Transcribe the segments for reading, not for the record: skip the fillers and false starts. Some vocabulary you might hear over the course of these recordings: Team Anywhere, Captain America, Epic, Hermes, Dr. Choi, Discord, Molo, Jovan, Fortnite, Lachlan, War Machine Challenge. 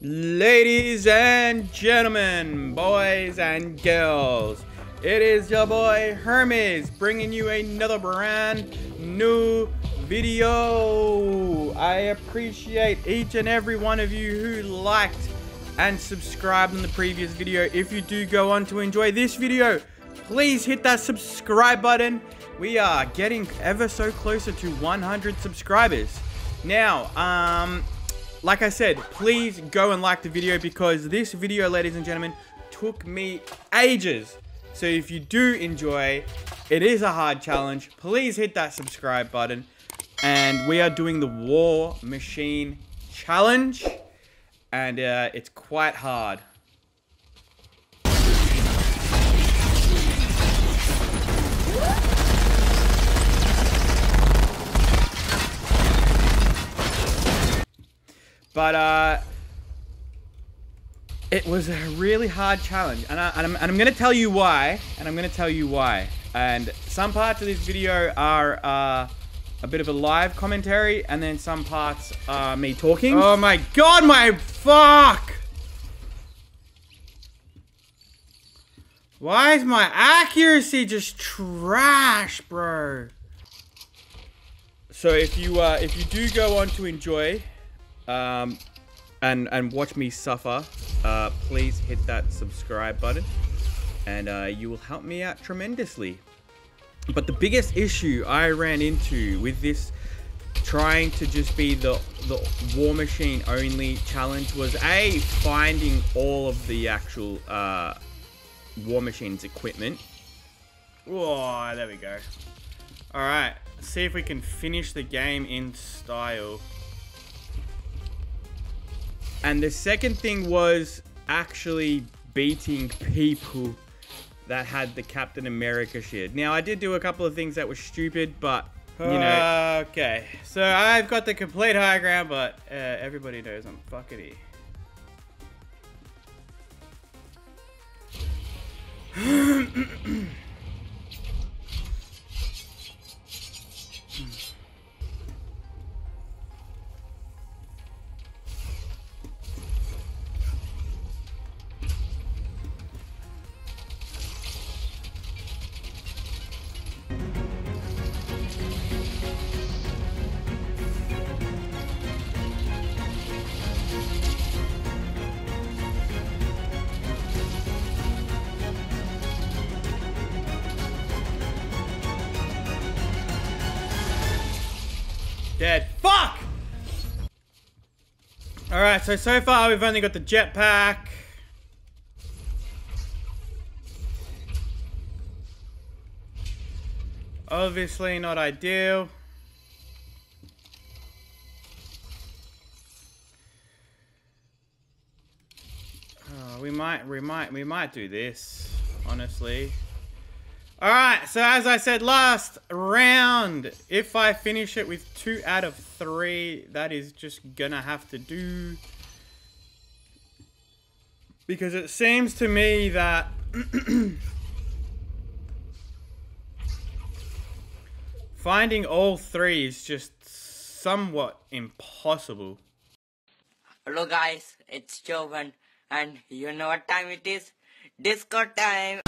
Ladies and gentlemen, boys and girls, it is your boy Hermes bringing you another brand new video. I appreciate each and every one of you who liked and subscribed in the previous video. If you do go on to enjoy this video, please hit that subscribe button. We are getting ever so closer to 100 subscribers. Now, like I said, please go and like the video, because this video, ladies and gentlemen, took me ages. So if you do enjoy, it is a hard challenge. Please hit that subscribe button. And we are doing the War Machine Challenge. And it's quite hard. But it was a really hard challenge, and I'm gonna tell you why, and some parts of this video are a bit of a live commentary, and then some parts are me talking. Oh my god, my fuck! Why is my accuracy just trash, bro? So if you do go on to enjoy, and watch me suffer, please hit that subscribe button, and you will help me out tremendously. But the biggest issue I ran into with this trying to just be the War Machine only challenge was A, finding all of the actual War Machine's equipment. Whoa, there we go. Alright, see if we can finish the game in style. And the second thing was actually beating people that had the Captain America shield. Now, I did do a couple of things that were stupid, but, you know. Okay, so I've got the complete high ground, but everybody knows I'm fuckity. Dead. Fuck! Alright, so far we've only got the jetpack. Obviously not ideal. Oh, we might do this, honestly. Alright, so as I said last round, if I finish it with 2 out of 3, that is just gonna have to do. Because it seems to me that finding all 3 is just somewhat impossible. Hello guys, it's Jovan, and you know what time it is? Discord time!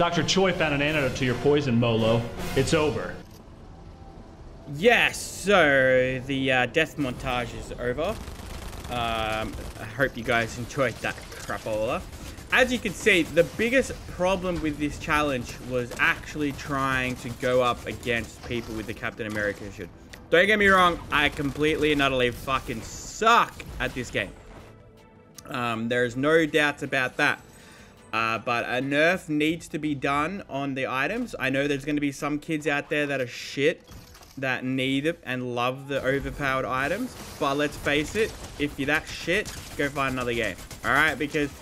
Dr. Choi found an antidote to your poison, Molo. It's over. Yes, so the death montage is over. I hope you guys enjoyed that crapola. As you can see, the biggest problem with this challenge was actually trying to go up against people with the Captain America shield. Don't get me wrong, I completely and utterly fucking suck at this game. There's no doubts about that. But a nerf needs to be done on the items. I know there's going to be some kids out there that are shit, that need it and love the overpowered items. But let's face it, if you're that shit, go find another game. Alright, because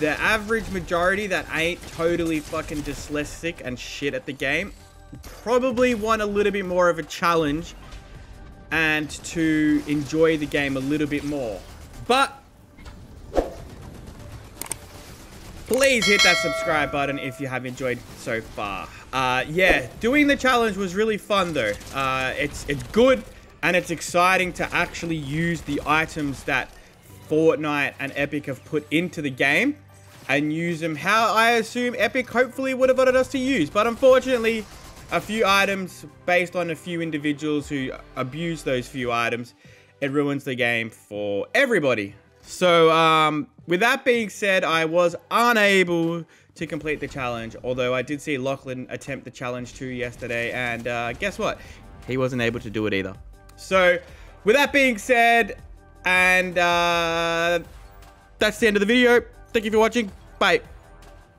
the average majority that ain't totally fucking dyslexic and shit at the game probably want a little bit more of a challenge and to enjoy the game a little bit more. But please hit that subscribe button if you have enjoyed so far. Yeah, doing the challenge was really fun though. It's good and it's exciting to actually use the items that Fortnite and Epic have put into the game and use them how I assume Epic hopefully would have wanted us to use. But unfortunately, a few items based on a few individuals who abuse those few items, it ruins the game for everybody. So, with that being said, I was unable to complete the challenge, although I did see Lachlan attempt the challenge too yesterday, and guess what? He wasn't able to do it either. So, with that being said, and that's the end of the video. Thank you for watching. Bye.